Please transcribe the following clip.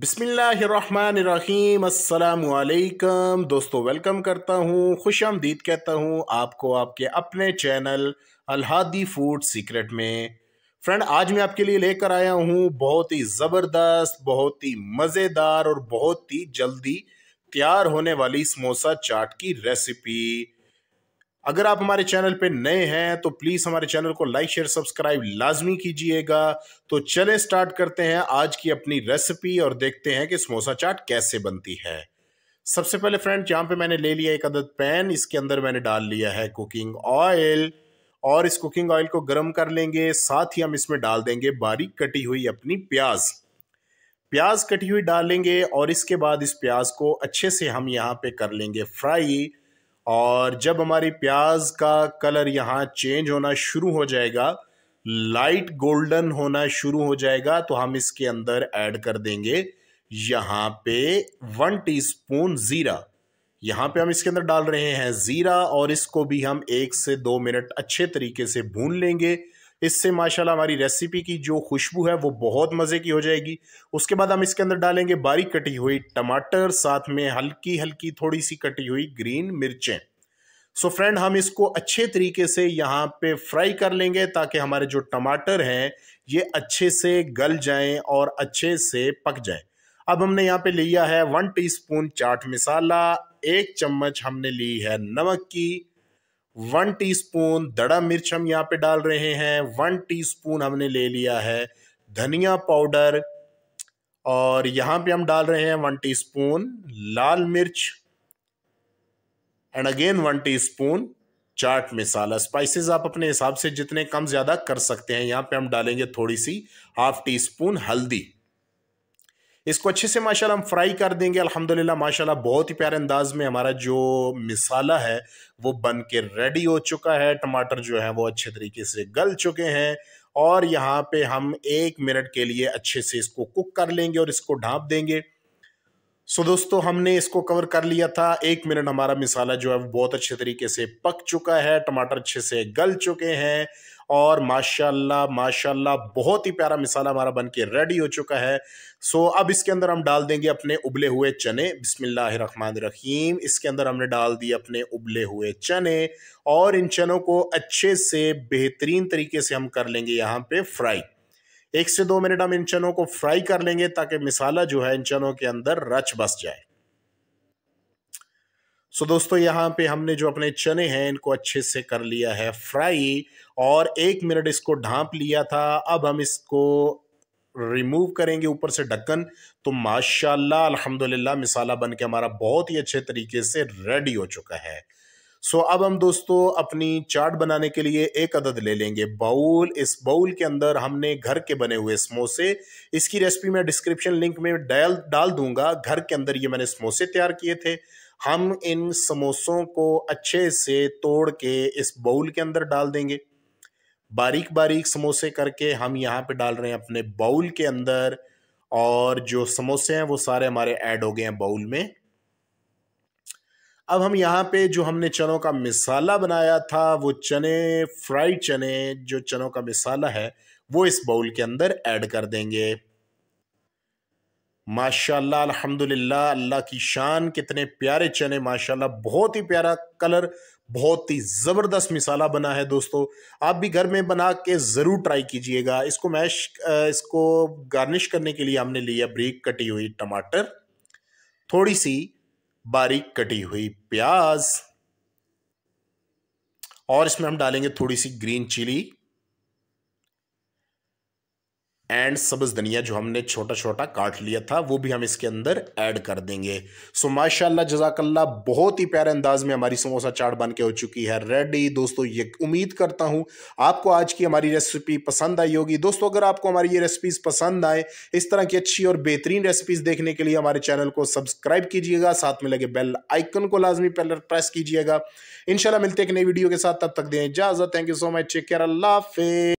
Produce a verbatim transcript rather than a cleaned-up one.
बिस्मिल्लाहिर्रहमानिर्रहीम अस्सलामुअलैकुम दोस्तों, वेलकम करता हूँ, खुश आमदीद कहता हूँ आपको आपके अपने चैनल अलहादी फूड सीक्रेट में। फ्रेंड, आज मैं आपके लिए लेकर आया हूँ बहुत ही ज़बरदस्त, बहुत ही मज़ेदार और बहुत ही जल्दी तैयार होने वाली समोसा चाट की रेसिपी। अगर आप हमारे चैनल पे नए हैं तो प्लीज़ हमारे चैनल को लाइक शेयर सब्सक्राइब लाजमी कीजिएगा। तो चलें स्टार्ट करते हैं आज की अपनी रेसिपी और देखते हैं कि समोसा चाट कैसे बनती है। सबसे पहले फ्रेंड, यहाँ पे मैंने ले लिया एक अदद पैन, इसके अंदर मैंने डाल लिया है कुकिंग ऑयल और इस कुकिंग ऑयल को गर्म कर लेंगे। साथ ही हम इसमें डाल देंगे बारीक कटी हुई अपनी प्याज, प्याज कटी हुई डालेंगे और इसके बाद इस प्याज को अच्छे से हम यहाँ पे कर लेंगे फ्राई। और जब हमारी प्याज का कलर यहाँ चेंज होना शुरू हो जाएगा, लाइट गोल्डन होना शुरू हो जाएगा, तो हम इसके अंदर ऐड कर देंगे यहाँ पे वन टीस्पून ज़ीरा। यहाँ पे हम इसके अंदर डाल रहे हैं ज़ीरा और इसको भी हम एक से दो मिनट अच्छे तरीके से भून लेंगे। इससे माशाल्लाह हमारी रेसिपी की जो खुशबू है वो बहुत मज़े की हो जाएगी। उसके बाद हम इसके अंदर डालेंगे बारीक कटी हुई टमाटर, साथ में हल्की हल्की थोड़ी सी कटी हुई ग्रीन मिर्चें। सो फ्रेंड, हम इसको अच्छे तरीके से यहाँ पे फ्राई कर लेंगे ताकि हमारे जो टमाटर हैं ये अच्छे से गल जाएं और अच्छे से पक जाएं। अब हमने यहाँ पे लिया है one teaspoon chaat masala, एक चम्मच हमने ली है नमक की, वन टीस्पून दड़ा मिर्च हम यहाँ पे डाल रहे हैं, वन टीस्पून हमने ले लिया है धनिया पाउडर और यहाँ पे हम डाल रहे हैं वन टीस्पून लाल मिर्च and again one teaspoon chaat masala. Spices आप अपने हिसाब से जितने कम ज़्यादा कर सकते हैं। यहाँ पे हम डालेंगे थोड़ी सी हाफ टी स्पून हल्दी। इसको अच्छे से माशाल्लाह हम फ्राई कर देंगे। अल्हम्दुलिल्लाह माशाल्लाह बहुत ही प्यारे अंदाज में हमारा जो मसाला है वो बन के रेडी हो चुका है। टमाटर जो है वो अच्छे तरीके से गल चुके हैं और यहाँ पे हम एक मिनट के लिए अच्छे से इसको कुक कर लेंगे और इसको ढाँप देंगे। सो दोस्तों, हमने इसको कवर कर लिया था। एक मिनट हमारा मसाला जो है वो बहुत अच्छे तरीके से पक चुका है, टमाटर अच्छे से गल चुके हैं और माशाल्लाह माशाल्लाह बहुत ही प्यारा मसाला हमारा बनके रेडी हो चुका है। सो अब इसके अंदर हम डाल देंगे अपने उबले हुए चने। बिस्मिल्लाहिर्रहमानिर्रहीम, इसके अंदर हमने डाल दिए अपने उबले हुए चने और इन चनों को अच्छे से बेहतरीन तरीके से हम कर लेंगे यहाँ पे फ्राई। एक से दो मिनट हम इन चनों को फ्राई कर लेंगे ताकि मसाला जो है इन चनों के अंदर रच बस जाए। सो so, दोस्तों, यहाँ पे हमने जो अपने चने हैं इनको अच्छे से कर लिया है फ्राई और एक मिनट इसको ढांप लिया था। अब हम इसको रिमूव करेंगे ऊपर से ढक्कन। तो माशाल्लाह अल्हम्दुलिल्लाह मसाला बन के हमारा बहुत ही अच्छे तरीके से रेडी हो चुका है। सो so, अब हम दोस्तों अपनी चाट बनाने के लिए एक अदद ले लेंगे बाउल। इस बाउल के अंदर हमने घर के बने हुए समोसे, इसकी रेसिपी मैं डिस्क्रिप्शन लिंक में डाल डाल दूंगा। घर के अंदर ये मैंने समोसे तैयार किए थे। हम इन समोसों को अच्छे से तोड़ के इस बाउल के अंदर डाल देंगे। बारीक बारीक समोसे करके हम यहाँ पे डाल रहे हैं अपने बाउल के अंदर और जो समोसे हैं वो सारे हमारे ऐड हो गए हैं बाउल में। अब हम यहाँ पे जो हमने चनों का मसाला बनाया था वो चने, फ्राइड चने, जो चनों का मसाला है वो इस बाउल के अंदर ऐड कर देंगे। माशाल्लाह अल्हम्दुलिल्लाह, अल्लाह की शान, कितने प्यारे चने माशाल्लाह, बहुत ही प्यारा कलर, बहुत ही ज़बरदस्त मिसाला बना है। दोस्तों, आप भी घर में बना के ज़रूर ट्राई कीजिएगा। इसको मैश इसको गार्निश करने के लिए हमने लिया बारीक कटी हुई टमाटर, थोड़ी सी बारीक कटी हुई प्याज और इसमें हम डालेंगे थोड़ी सी ग्रीन चिली एंड सब्ज़ धनिया जो हमने छोटा छोटा काट लिया था वो भी हम इसके अंदर ऐड कर देंगे। सो माशाल्लाह जज़ाकल्लाह, बहुत ही प्यारे अंदाज में हमारी समोसा चाट बन के हो चुकी है रेडी। दोस्तों, ये उम्मीद करता हूँ आपको आज की हमारी रेसिपी पसंद आई होगी। दोस्तों, अगर आपको हमारी ये रेसिपीज़ पसंद आए, इस तरह की अच्छी और बेहतरीन रेसिपीज़ देखने के लिए हमारे चैनल को सब्सक्राइब कीजिएगा, साथ में लगे बेल आइकन को लाजमी पहले प्रेस कीजिएगा। इंशाल्लाह मिलते एक नई वीडियो के साथ, तब तक दें इजाज़त। Thank you so much, take care, अल्लाह हाफिज़।